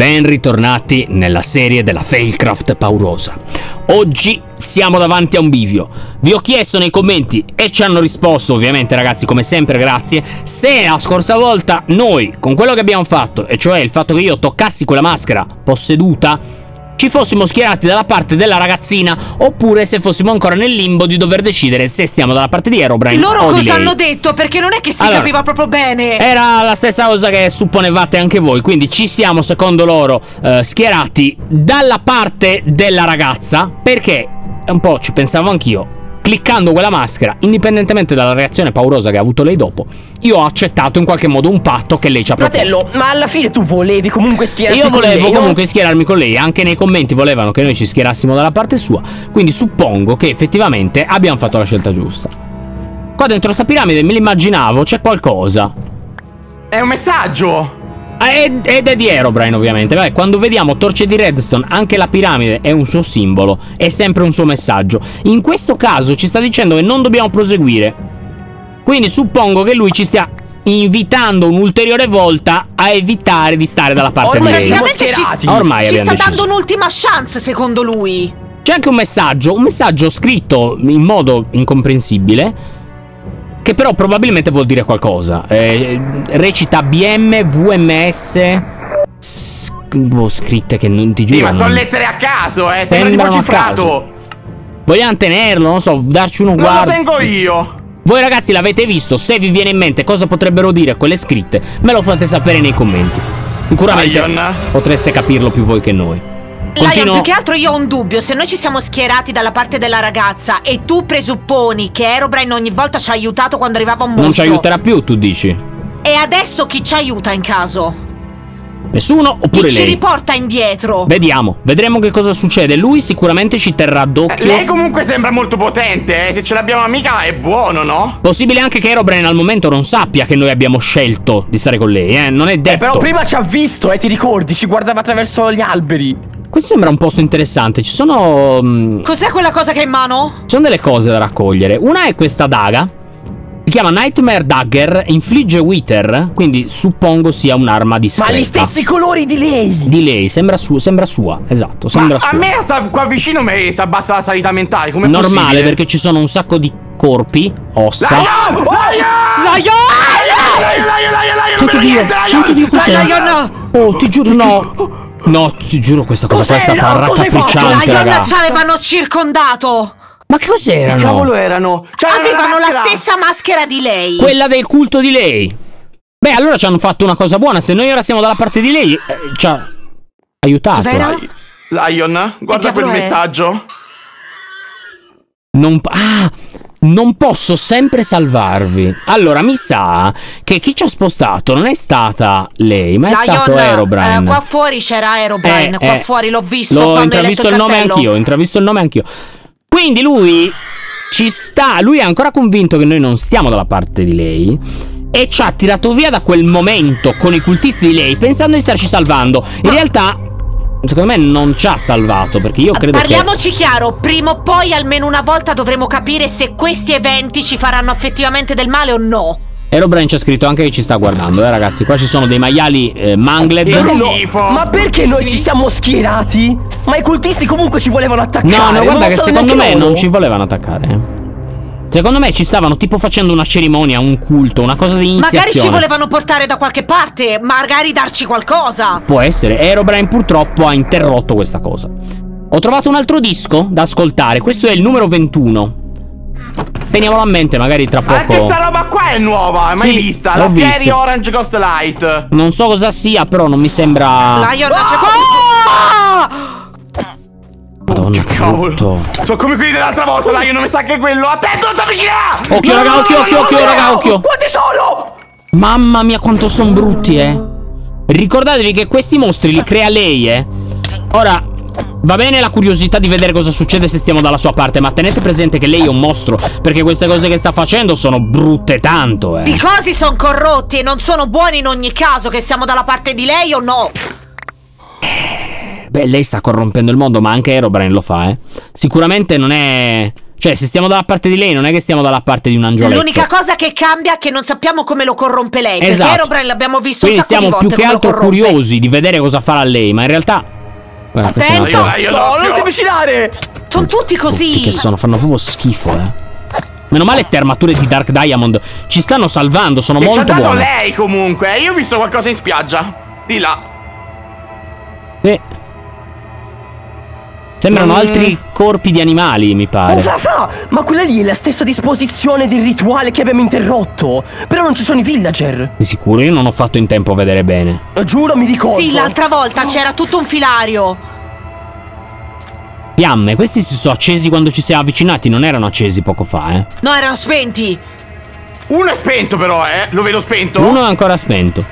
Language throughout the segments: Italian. Ben ritornati nella serie della Failcraft paurosa. Oggi siamo davanti a un bivio. Vi ho chiesto nei commenti e ci hanno risposto, ovviamente ragazzi, come sempre grazie, se la scorsa volta noi, con quello che abbiamo fatto, e cioè il fatto che io toccassi quella maschera posseduta, ci fossimo schierati dalla parte della ragazzina oppure se fossimo ancora nel limbo di dover decidere se stiamo dalla parte di Herobrine loro o di lei. Hanno detto, perché non è che si capiva proprio bene. Era la stessa cosa che supponevate anche voi, quindi ci siamo secondo loro schierati dalla parte della ragazza, perché un po' ci pensavo anch'io. Cliccando quella maschera, indipendentemente dalla reazione paurosa che ha avuto lei dopo, io ho accettato in qualche modo un patto che lei ci ha proposto. Fratello, ma alla fine tu volevi comunque schierarti con lei? Io volevo comunque schierarmi con lei. Anche nei commenti volevano che noi ci schierassimo dalla parte sua, quindi suppongo che effettivamente abbiamo fatto la scelta giusta. Qua dentro sta piramide, me l'immaginavo, c'è qualcosa. È un messaggio! Ed è di Herobrine ovviamente. Beh, quando vediamo torce di Redstone, anche la piramide è un suo simbolo, è sempre un suo messaggio. In questo caso ci sta dicendo che non dobbiamo proseguire, quindi suppongo che lui ci stia invitando un'ulteriore volta a evitare di stare dalla parte di lei. Ormai ci sta dando un'ultima chance, secondo lui. C'è anche un messaggio scritto in modo incomprensibile, che però probabilmente vuol dire qualcosa. Recita BM, VMS. Scritte che non ti giuro. Sì, ma sono lettere a caso, sembra tipo cifrato. Vogliamo tenerlo, non so, darci uno guardo. Non lo tengo io. Voi ragazzi l'avete visto, se vi viene in mente cosa potrebbero dire quelle scritte, me lo fate sapere nei commenti. Sicuramente potreste capirlo più voi che noi. Lyon, più che altro io ho un dubbio. Se noi ci siamo schierati dalla parte della ragazza e tu presupponi che Herobrine ogni volta ci ha aiutato quando arrivava un mostro, non ci aiuterà più, tu dici? E adesso chi ci aiuta in caso? Nessuno oppure lei? Chi ci riporta indietro? Vediamo, vedremo che cosa succede. Lui sicuramente ci terrà d'occhio. Lei comunque sembra molto potente, se ce l'abbiamo amica è buono, no? Possibile anche che Herobrine al momento non sappia che noi abbiamo scelto di stare con lei, non è detto. Però prima ci ha visto, ti ricordi? Ci guardava attraverso gli alberi. Questo sembra un posto interessante. Ci sono... Cos'è quella cosa che hai in mano? Ci sono delle cose da raccogliere. Una è questa daga, si chiama Nightmare Dagger, infligge Wither, quindi suppongo sia un'arma discreta. Ma gli stessi colori di lei! Di lei, sembra sua, esatto, sembra sua. A me qua vicino mi si abbassa la sanità mentale, com'è possibile? Normale, perché ci sono un sacco di corpi, ossa. Lyon! Lyon! Santo Dio, cos'è? Oh, ti giuro, no! No, ti giuro, questa cosa qua è stata raccapricciante, raga. Ci avevano circondato. Ma che cos'erano? Che cavolo erano? Avevano la stessa maschera di lei, quella del culto di lei. Beh, allora ci hanno fatto una cosa buona. Se noi ora siamo dalla parte di lei, ci ha aiutato. Cos'era? Lyon, guarda quel messaggio. Non posso sempre salvarvi. Allora mi sa che chi ci ha spostato non è stata lei, ma è stato Herobrine. Qua fuori c'era Herobrine, qua fuori l'ho visto. Ho intravisto il nome anch'io, Quindi lui ci sta, lui è ancora convinto che noi non stiamo dalla parte di lei e ci ha tirato via da quel momento con i cultisti di lei pensando di starci salvando. In realtà secondo me non ci ha salvato, perché io credo Parliamoci chiaro, prima o poi almeno una volta dovremo capire se questi eventi ci faranno effettivamente del male o no. Herobrine ci ha scritto anche che ci sta guardando, ragazzi. Qua ci sono dei maiali mangled. Ma perché noi ci siamo schierati? Ma i cultisti comunque ci volevano attaccare. No, guarda che secondo me non ci volevano attaccare, Secondo me ci stavano tipo facendo una cerimonia, un culto, una cosa di iniziazione. Magari ci volevano portare da qualche parte, magari darci qualcosa. Può essere. Herobrine purtroppo ha interrotto questa cosa. Ho trovato un altro disco da ascoltare. Questo è il numero 21. Teniamolo a mente, magari tra poco. Anche sta roba qua è nuova, mai vista. La Fairy Orange Ghost Light. Non so cosa sia, però non mi sembra. Lyon, c'è qua. Madonna, che cavolo. Sono come quelli dell'altra volta, dai, non mi sa che quello. Attento, non ti avvicinare! Occhio, raga, occhio, raga, occhio. Quanti sono? Mamma mia, quanto sono brutti, Ricordatevi che questi mostri li crea lei, Ora, va bene la curiosità di vedere cosa succede se stiamo dalla sua parte, ma tenete presente che lei è un mostro, perché queste cose che sta facendo sono brutte tanto, I cosi sono corrotti e non sono buoni in ogni caso, che siamo dalla parte di lei o no. Beh, lei sta corrompendo il mondo, ma anche Herobrine lo fa, Sicuramente non è Cioè, se stiamo dalla parte di lei, non è che stiamo dalla parte di un angioletto. L'unica cosa che cambia è che non sappiamo come lo corrompe lei. Esatto. Perché Herobrine l'abbiamo visto un sacco di volte. Quindi siamo più che altro curiosi di vedere cosa farà lei. Ma in realtà... attento! No, non ti avvicinare! Sono tutti così! Tutti che sono, fanno proprio schifo, eh. Meno male ste armature di Dark Diamond ci stanno salvando, sono molto buone. Ci ha dato lei comunque. Io ho visto qualcosa in spiaggia. Di là. Sì. Sembrano altri corpi di animali, mi pare. Oh, fra! Ma quella lì è la stessa disposizione del rituale che abbiamo interrotto. Però non ci sono i villager. Di sicuro io non ho fatto in tempo a vedere bene. Giuro, mi ricordo. Sì, l'altra volta c'era tutto un filario. Fiamme, questi si sono accesi quando ci siamo avvicinati, non erano accesi poco fa, eh. No, erano spenti. Uno è spento però, eh. Lo vedo spento. Uno è ancora spento.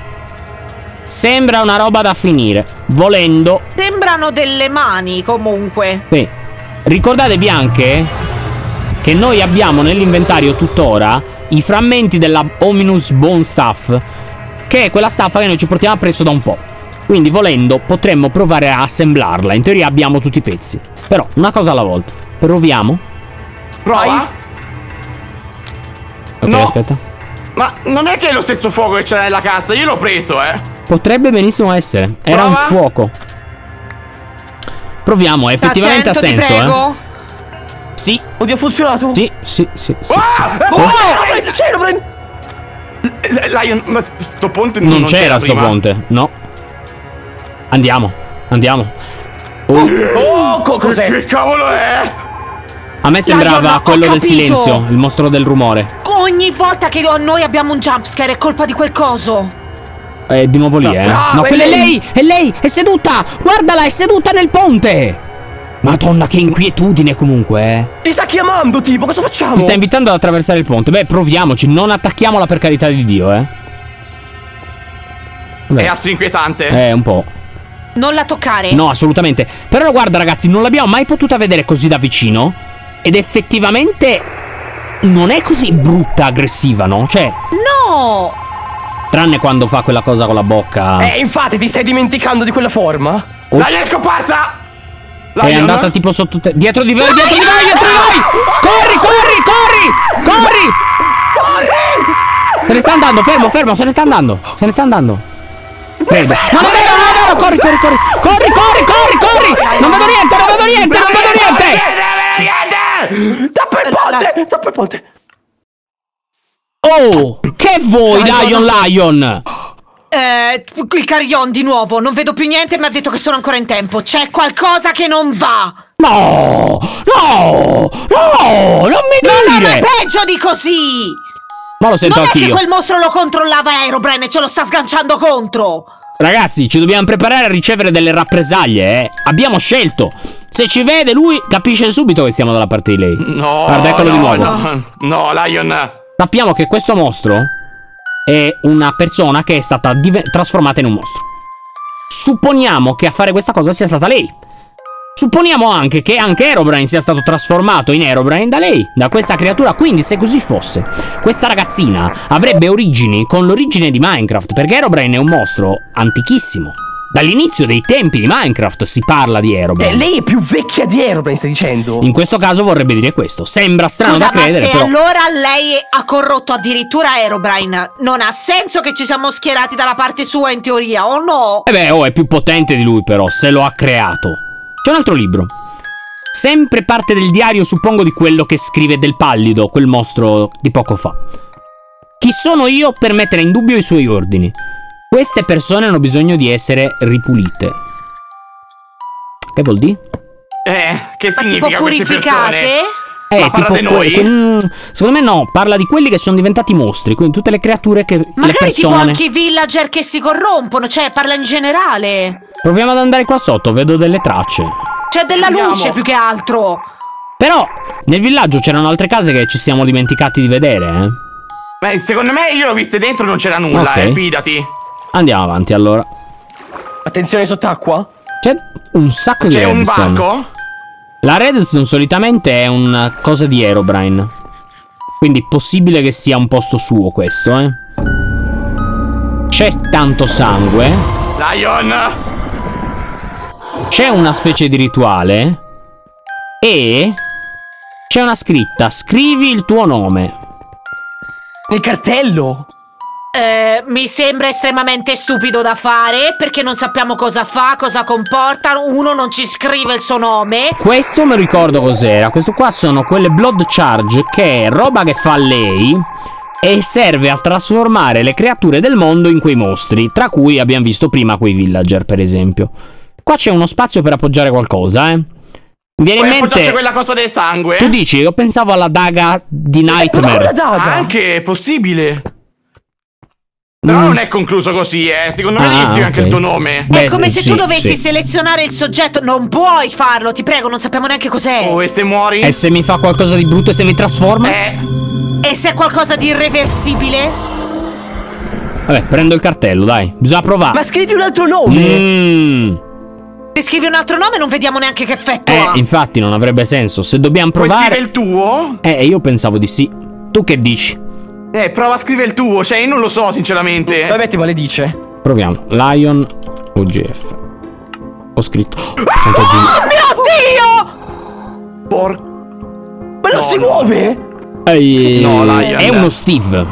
Sembra una roba da finire. Volendo. Sembrano delle mani comunque. Sì. Ricordatevi anche che noi abbiamo nell'inventario tuttora i frammenti della Ominous Bone Staff, che è quella staffa che noi ci portiamo appresso da un po'. Quindi volendo potremmo provare a assemblarla. In teoria abbiamo tutti i pezzi. Però una cosa alla volta. Proviamo. Prova. Ok, no. Aspetta. Ma non è che è lo stesso fuoco che c'era nella cassa. Io l'ho preso, eh. Potrebbe benissimo essere. Era un fuoco. Proviamo, effettivamente ha senso, prego. Sì. Oddio, ha funzionato. Sì, sì, sì, sì, Lyon, ma sto ponte non c'era sto ponte. No. Andiamo, andiamo. Oh, cos'è? Che cavolo è? A me sembrava quello del silenzio, il mostro del rumore. Ogni volta che noi abbiamo un jumpscare è colpa di quel coso. È di nuovo lì, eh. No, quella è lei, è lei, è seduta. Guardala, è seduta nel ponte. Madonna, che inquietudine comunque, eh. Ti sta chiamando, tipo, cosa facciamo? Ti sta invitando ad attraversare il ponte. Beh, proviamoci, non attacchiamola per carità di Dio, eh. Vabbè. È assai inquietante. Un po'. Non la toccare. No, assolutamente. Però guarda ragazzi, non l'abbiamo mai potuta vedere così da vicino. Ed effettivamente non è così brutta, aggressiva, no? Cioè... no! Tranne quando fa quella cosa con la bocca. Infatti ti stai dimenticando di quella forma? La è scomparsa! È andata tipo sotto te. Dietro di voi, dietro di voi, dietro di voi! Corri, corri, corri! Corri! Corri! Se ne sta andando, fermo, fermo, se ne sta andando. Se ne sta andando. Prego. Ma non vedo! Corri, corri, corri, corri, corri, corri, corri. Non vedo niente, non vedo niente, non vedo niente. Tappa il ponte, tappa il ponte. Oh, che vuoi, Lion, Lion? Il carillon di nuovo. Non vedo più niente, mi ha detto che sono ancora in tempo. C'è qualcosa che non va. No, no, no, non mi dire. Non è peggio di così. Ma lo sento anch'io. Non è che quel mostro lo controllava Herobrine e ce lo sta sganciando contro. Ragazzi, ci dobbiamo preparare a ricevere delle rappresaglie, eh. Abbiamo scelto. Se ci vede lui, capisce subito che stiamo dalla parte di lei. No, guarda, eccolo di nuovo. No, no, Lion. Sappiamo che questo mostro è una persona che è stata trasformata in un mostro. Supponiamo che a fare questa cosa sia stata lei. Supponiamo anche che anche Herobrine sia stato trasformato in Herobrine da lei, da questa creatura. Quindi se così fosse, questa ragazzina avrebbe origini con l'origine di Minecraft, perché Herobrine è un mostro antichissimo. Dall'inizio dei tempi di Minecraft si parla di Herobrine. Lei è più vecchia di Herobrine, stai dicendo? In questo caso vorrebbe dire questo. Sembra strano da credere, ma se però... allora lei ha corrotto addirittura Herobrine, non ha senso che ci siamo schierati dalla parte sua in teoria, o no? Eh beh, oh, è più potente di lui però, se lo ha creato. C'è un altro libro, sempre parte del diario, suppongo, di quello che scrive del pallido, quel mostro di poco fa. Chi sono io per mettere in dubbio i suoi ordini? Queste persone hanno bisogno di essere ripulite. Che vuol dire? Che significa queste persone? Ma parla di noi? Secondo me no, parla di quelli che sono diventati mostri, quindi tutte le creature che... magari le persone... magari tipo anche i villager che si corrompono, cioè parla in generale. Proviamo ad andare qua sotto, vedo delle tracce. C'è della luce più che altro. Però nel villaggio c'erano altre case che ci siamo dimenticati di vedere, eh. Beh, secondo me io l'ho viste dentro e non c'era nulla, fidati. Andiamo avanti allora. Attenzione sott'acqua. C'è un sacco di redstone. C'è un banco? La redstone solitamente è una cosa di Herobrine, quindi possibile che sia un posto suo questo, eh. C'è tanto sangue. Lion! C'è una specie di rituale e c'è c'è una scritta. Scrivi il tuo nome. Nel cartello? Mi sembra estremamente stupido da fare, perché non sappiamo cosa fa, cosa comporta. Uno non ci scrive il suo nome. Questo me ricordo cos'era. Questo qua sono quelle Blood Charge, che è roba che fa lei e serve a trasformare le creature del mondo in quei mostri, tra cui abbiamo visto prima quei villager, per esempio. Qua c'è uno spazio per appoggiare qualcosa, eh. Viene in mente quella cosa del sangue. Tu dici, io pensavo alla daga di Nightmare. La daga? Anche è possibile. Però non è concluso così, eh. Secondo me devi scrivere anche il tuo nome. Beh, è come se tu dovessi selezionare il soggetto. Non puoi farlo, ti prego, non sappiamo neanche cos'è. Oh, e se muori? E se mi fa qualcosa di brutto e se mi trasforma? E se è qualcosa di irreversibile? Vabbè, prendo il cartello, dai. Bisogna provare. Ma scrivi un altro nome. Se scrivi un altro nome non vediamo neanche che effetto ha. Infatti non avrebbe senso. Se dobbiamo provare. Puoi scrivere il tuo? Io pensavo di sì. Tu che dici? Prova a scrivere il tuo. Cioè, io non lo so, sinceramente. Vabbè, tipo le dice. Proviamo. Lyon OGF. Ho scritto. Oh mio Dio! Ma non si muove? No, Lyon è uno Steve.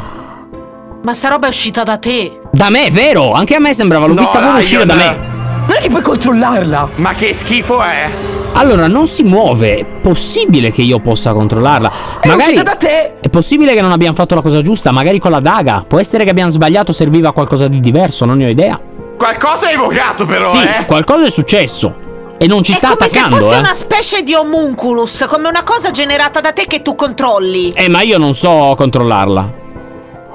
Ma sta roba è uscita da te. Da me, vero? Anche a me sembrava. L'ho vista come uscire da me. Non è che puoi controllarla. Ma che schifo è? Allora, non si muove. È possibile che io possa controllarla. Magari è da te. È possibile che non abbiamo fatto la cosa giusta. Magari con la daga. Può essere che abbiamo sbagliato. Serviva a qualcosa di diverso. Non ne ho idea. Qualcosa è evocato però. Sì, qualcosa è successo. E non ci sta attaccando. Ma se fosse una specie di homunculus. Come una cosa generata da te che tu controlli. Ma io non so controllarla.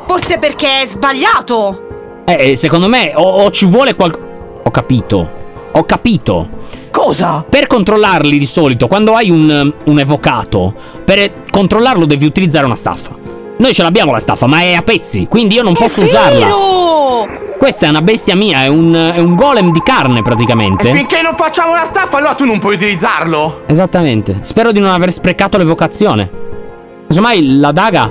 Forse perché è sbagliato. Secondo me o ci vuole qualcosa. Ho capito. Ho capito. Cosa? Per controllarli di solito, quando hai un evocato, per controllarlo devi utilizzare una staffa. Noi ce l'abbiamo la staffa, ma è a pezzi, quindi io non posso usarla. Questa è una bestia mia, è un golem di carne praticamente. E finché non facciamo la staffa, allora tu non puoi utilizzarlo. Esattamente. Spero di non aver sprecato l'evocazione. Casomai la daga,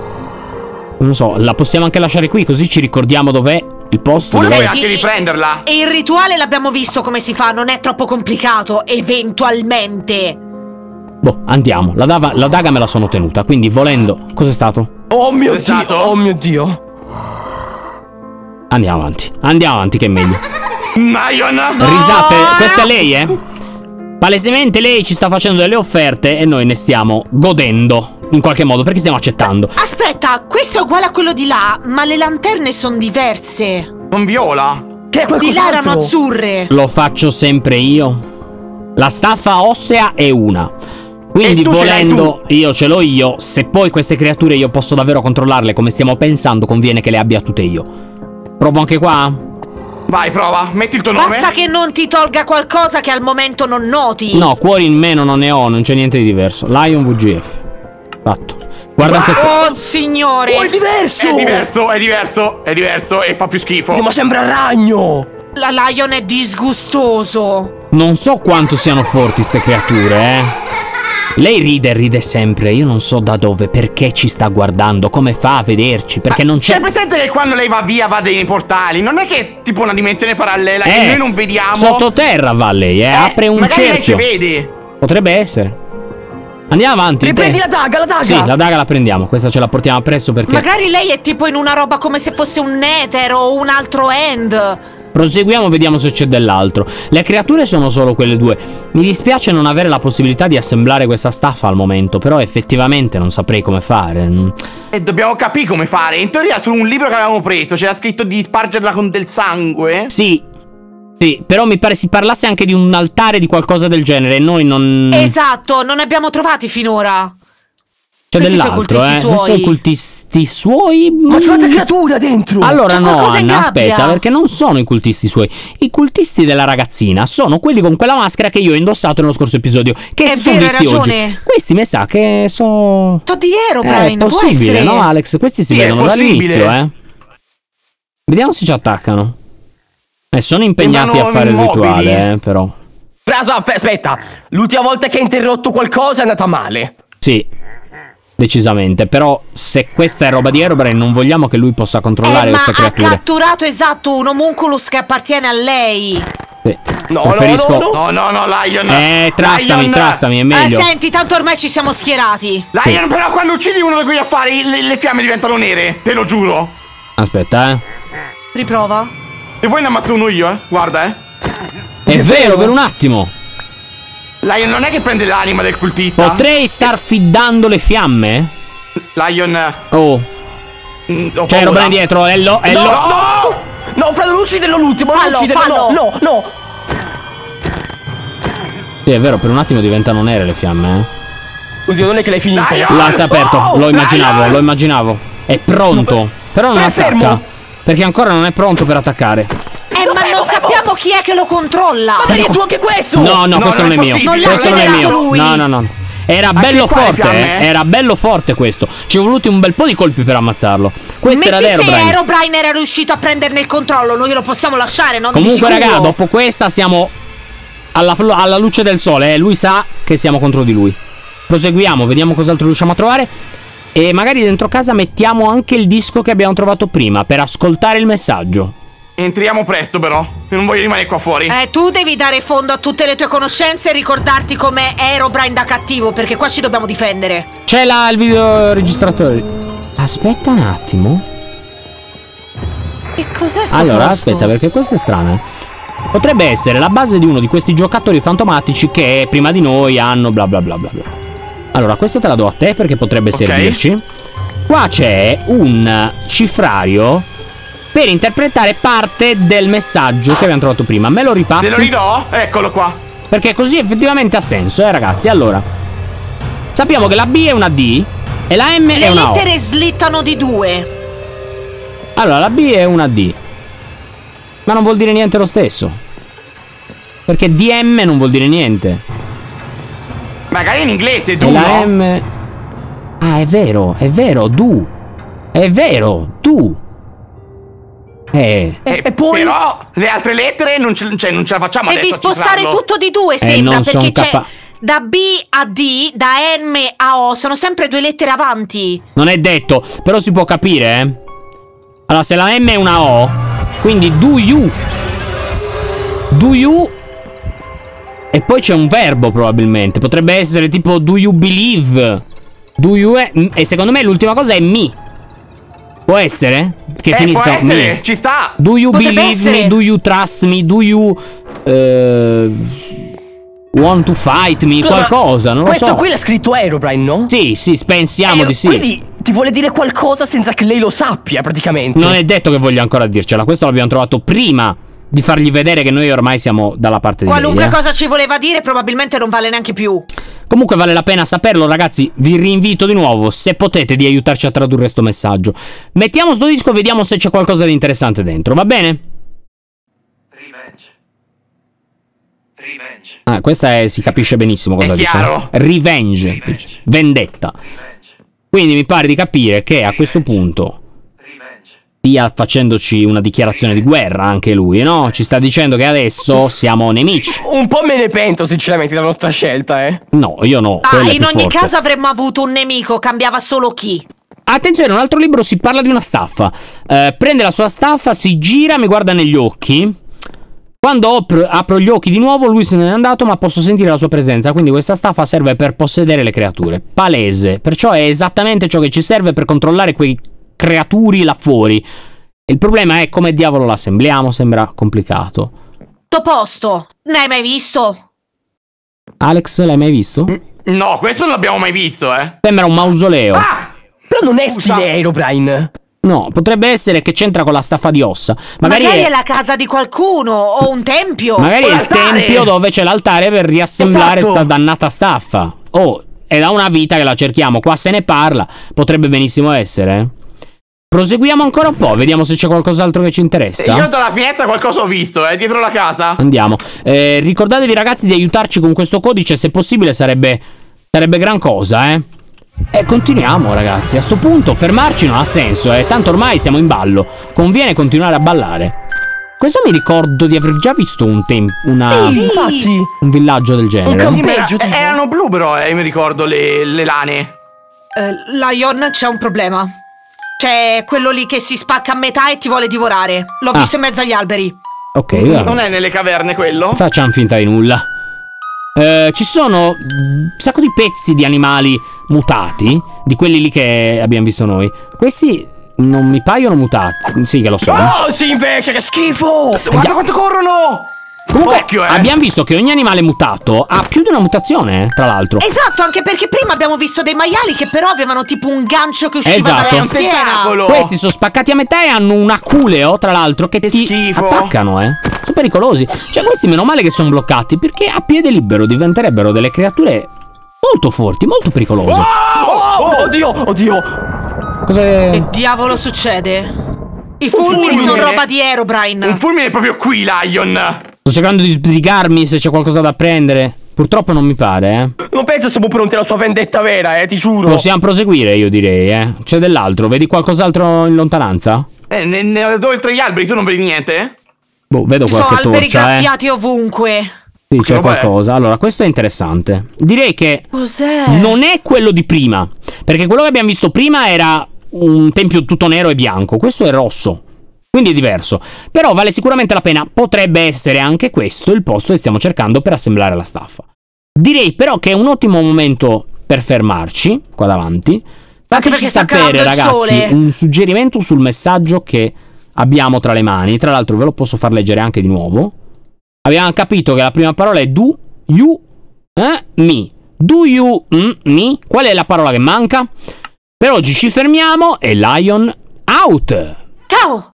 non lo so, la possiamo anche lasciare qui, così ci ricordiamo dov'è. Il posto puoi anche riprenderla. E il rituale l'abbiamo visto come si fa. Non è troppo complicato. Eventualmente. Boh, andiamo. La daga me la sono tenuta. Quindi volendo. Cos'è stato? Oh mio Dio. Oh mio Dio. Andiamo avanti. Andiamo avanti che è meglio. Risate. Questa è lei, eh. Palesemente lei ci sta facendo delle offerte e noi ne stiamo godendo in qualche modo, perché stiamo accettando. Aspetta, questo è uguale a quello di là, ma le lanterne sono diverse. Non viola? Che di là erano azzurre. Lo faccio sempre io. La staffa ossea è una. Quindi volendo io ce l'ho io. Se poi queste creature io posso davvero controllarle come stiamo pensando, conviene che le abbia tutte io. Provo anche qua? Vai, prova, metti il tuo nome. Basta che non ti tolga qualcosa che al momento non noti. No, cuori in meno non ne ho, non c'è niente di diverso. Lion VGF. Fatto. Guarda anche qua. Oh signore. Oh, è diverso. È diverso, è diverso, è diverso e fa più schifo. Ma sembra ragno. La Lion è disgustoso. Non so quanto siano forti ste creature, Lei ride sempre. Io non so da dove, perché ci sta guardando, come fa a vederci, perché non c'è. C'è presente che quando lei va via va nei portali? Non è che è tipo una dimensione parallela che noi non vediamo. Sottoterra va lei, apre un cerchio. Lei ci vede. Potrebbe essere. Andiamo avanti. Riprendi la daga, la daga. Sì, la daga la prendiamo. Questa ce la portiamo appresso perché magari lei è tipo in una roba come se fosse un nether o un altro end. Proseguiamo, vediamo se c'è dell'altro. Le creature sono solo quelle due. Mi dispiace non avere la possibilità di assemblare questa staffa al momento, però effettivamente non saprei come fare. E dobbiamo capire come fare. In teoria su un libro che avevamo preso c'era scritto di spargerla con del sangue. Sì. Sì, però mi pare si parlasse anche di un altare, di qualcosa del genere. Noi non... Esatto, non ne abbiamo trovati finora. C'è dell'altro, sono cultisti suoi. Ma c'è una creatura dentro. Allora no, Anna, aspetta, perché non sono i cultisti suoi. I cultisti della ragazzina sono quelli con quella maschera che io ho indossato nello scorso episodio. Che sono visti oggi. Questi mi sa che sono... Sono di Herobrine, può essere. È possibile, no Alex? Questi si vedono dall'inizio, Vediamo se ci attaccano. Sono impegnati a fare il rituale, però. Frasa, aspetta. L'ultima volta che hai interrotto qualcosa è andata male. Sì, decisamente. Però se questa è roba di Herobrine non vogliamo che lui possa controllare questa creatura. Ma ha catturato, esatto, un homunculus che appartiene a lei. No, preferisco... no, Lyon. Trastami, Lyon. Trastami, è meglio. Senti, tanto ormai ci siamo schierati. Lyon, però quando uccidi uno di quegli affari le fiamme diventano nere, te lo giuro. Aspetta, riprova. E voi ne ammazzo uno io, guarda, È vero, per un attimo. Lyon, non è che prende l'anima del cultista? Potrei star fiddando le fiamme? Lyon. Oh. Cioè, Herobrine dietro, Ello. No! No, Fredo, non ucciderlo l'ultimo, non ucciderlo, no. Sì, è vero, per un attimo diventano nere le fiamme, Oddio, non è che l'hai finito. L'ha aperto, lo immaginavo. È pronto, però non attacca. Fermo. Perché ancora non è pronto per attaccare. Ma non sappiamo chi è che lo controlla. Ma dai, è tuo anche questo? No, questo non è mio. Questo non è mio. No. Era bello forte, era bello forte questo. Ci è voluto un bel po' di colpi per ammazzarlo. Questo era Herobrine. Se Herobrine era riuscito a prenderne il controllo, noi lo possiamo lasciare, no? Comunque, raga, dopo questa siamo alla luce del sole, lui sa che siamo contro di lui. Proseguiamo, vediamo cos'altro riusciamo a trovare. E magari dentro casa mettiamo anche il disco che abbiamo trovato prima, per ascoltare il messaggio. Entriamo presto, però. Io non voglio rimanere qua fuori. Tu devi dare fondo a tutte le tue conoscenze e ricordarti com'è Herobrine da cattivo, perché qua ci dobbiamo difendere. C'è là il videoregistratore. Aspetta un attimo. E cos'è sto posto? Aspetta, perché questo è strano. Potrebbe essere la base di uno di questi giocattoli fantomatici che prima di noi hanno bla bla bla bla bla. Allora, questo te la do a te perché potrebbe servirci. Qua c'è un cifrario per interpretare parte del messaggio che abbiamo trovato prima. Me lo ripassi? Te lo ridò? Eccolo qua. Perché così effettivamente ha senso, ragazzi. Allora, sappiamo che la B è una D e la M è una O. Le lettere slittano di due. Allora, la B è una D, ma non vuol dire niente lo stesso, perché DM non vuol dire niente. Magari in inglese è du, la M... Ah, è vero, du. È vero, tu. E poi... Però le altre lettere non ce la facciamo adesso. Devi spostare tutto di due, sembra, perché c'è da B a D, da M a O, sono sempre due lettere avanti. Non è detto, però si può capire, Allora, se la M è una O, quindi do you, e poi c'è un verbo probabilmente. Potrebbe essere tipo do you believe, do you, e secondo me l'ultima cosa è me. Può essere? Che finisca me. Ci sta. Do you believe me? Do you trust me? Do you want to fight me? Qualcosa, non lo so. Questo qui l'ha scritto Herobrine, no? Sì, pensiamo di sì. Quindi ti vuole dire qualcosa senza che lei lo sappia, praticamente. Non è detto che voglia ancora dircela. Questo l'abbiamo trovato prima di fargli vedere che noi ormai siamo dalla parte di lei. Qualunque cosa ci voleva dire probabilmente non vale neanche più. Comunque vale la pena saperlo, ragazzi. Vi rinvito di nuovo, se potete, di aiutarci a tradurre questo messaggio. Mettiamo sto disco e vediamo se c'è qualcosa di interessante dentro, va bene? Revenge. Ah, questa si capisce benissimo cosa dice. Revenge. Vendetta. Quindi mi pare di capire che a questo punto stia facendoci una dichiarazione di guerra anche lui, no? Ci sta dicendo che adesso siamo nemici. Un po' me ne pento sinceramente della nostra scelta, No, io no. In ogni caso avremmo avuto un nemico, cambiava solo chi. Attenzione, un altro libro si parla di una staffa. Prende la sua staffa, si gira, mi guarda negli occhi. Quando apro gli occhi di nuovo, lui se n'è andato, ma posso sentire la sua presenza. Quindi questa staffa serve per possedere le creature. Palese. Perciò è esattamente ciò che ci serve per controllare quei creaturi là fuori. Il problema è come diavolo l'assembliamo. Sembra complicato. Sto posto, ne hai mai visto? Alex, l'hai mai visto? No, questo non l'abbiamo mai visto, Sembra un mausoleo. Però non è stile Herobrine. No, potrebbe essere che c'entra con la staffa di ossa. Magari è la casa di qualcuno, o un tempio. Magari è il tempio dove c'è l'altare per riassemblare sta dannata staffa. È da una vita che la cerchiamo. Qua se ne parla. Potrebbe benissimo essere, Proseguiamo ancora un po', vediamo se c'è qualcos'altro che ci interessa. Io dalla finestra qualcosa ho visto, dietro la casa. Andiamo. Ricordatevi, ragazzi, di aiutarci con questo codice, se possibile sarebbe gran cosa, E continuiamo, ragazzi. A sto punto fermarci non ha senso, tanto ormai siamo in ballo. Conviene continuare a ballare. Questo mi ricordo di aver già visto un villaggio del genere. Un campeggio. Erano blu però, mi ricordo le lane. Lyon, c'è un problema. C'è quello lì che si spacca a metà e ti vuole divorare. L'ho visto in mezzo agli alberi. Ok, non è nelle caverne quello? Facciamo finta di nulla. Ci sono un sacco di pezzi di animali mutati, di quelli lì che abbiamo visto noi. Questi non mi paiono mutati. Sì, che lo so. Oh, sì, invece, che schifo! Guarda quanto corrono! Comunque, occhio, abbiamo visto che ogni animale mutato ha più di una mutazione, tra l'altro. Esatto, anche perché prima abbiamo visto dei maiali che però avevano tipo un gancio che usciva dalla schiena. Questi sono spaccati a metà e hanno un aculeo, tra l'altro, che ti attaccano, sono pericolosi. Cioè, questi meno male che sono bloccati, perché a piede libero diventerebbero delle creature molto forti, molto pericolose. Oddio, oddio. Cos'è? Che diavolo succede? I fulmini sono roba di Herobrine. Un fulmine è proprio qui, Lyon. Sto cercando di sbrigarmi se c'è qualcosa da prendere. Purtroppo non mi pare, eh. Non penso siamo pronti alla sua vendetta vera, ti giuro. Possiamo proseguire, io direi, eh. C'è dell'altro, vedi qualcos'altro in lontananza? Oltre gli alberi, tu non vedi niente? Boh, vedo qualche torcia, alberi graffiati ovunque. Sì, c'è qualcosa. Allora, questo è interessante. Direi che non è quello di prima, perché quello che abbiamo visto prima era un tempio tutto nero e bianco. Questo è rosso, quindi è diverso, però vale sicuramente la pena. Potrebbe essere anche questo il posto che stiamo cercando per assemblare la staffa. Direi però che è un ottimo momento per fermarci qua davanti. Fateci sapere, ragazzi, un suggerimento sul messaggio che abbiamo tra le mani. Tra l'altro ve lo posso far leggere anche di nuovo. Abbiamo capito che la prima parola è do you me. Do you me? Qual è la parola che manca? Per oggi ci fermiamo e Lyon out. Ciao!